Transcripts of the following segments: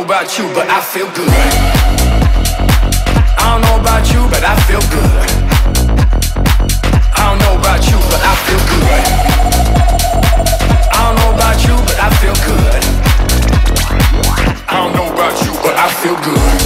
know about you, but I feel good. I don't know about you, but I feel good. I don't know about you, but I feel good. I don't know about you, but I feel good. I don't know about you, but I feel good.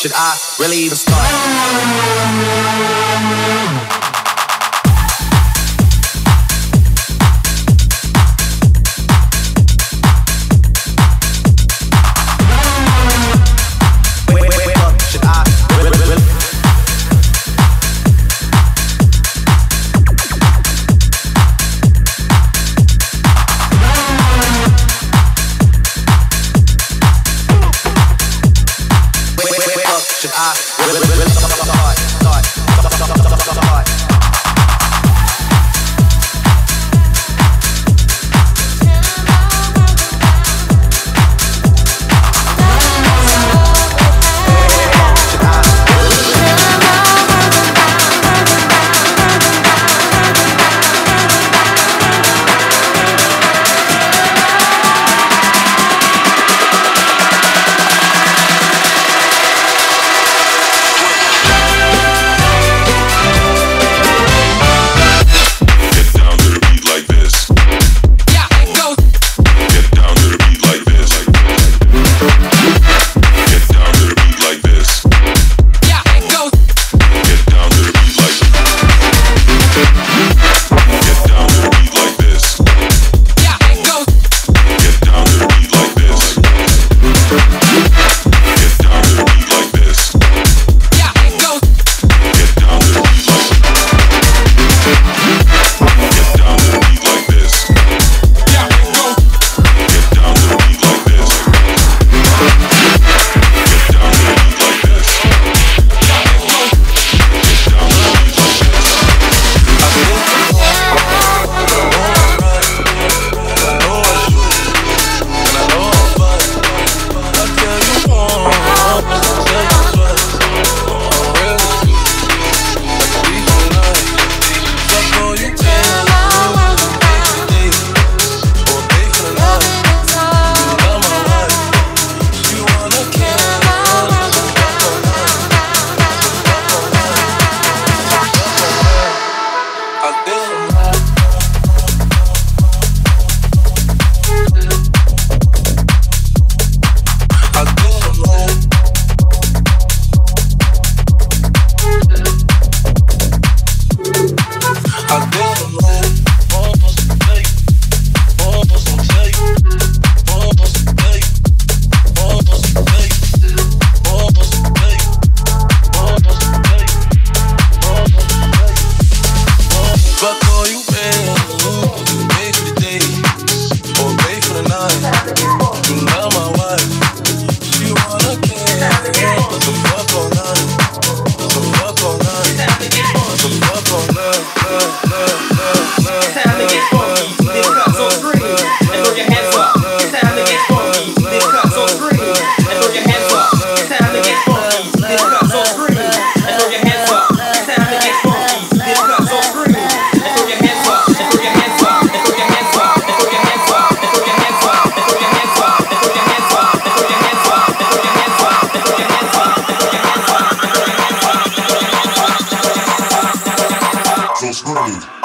Should I really even start? Should I start?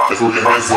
That's what your hands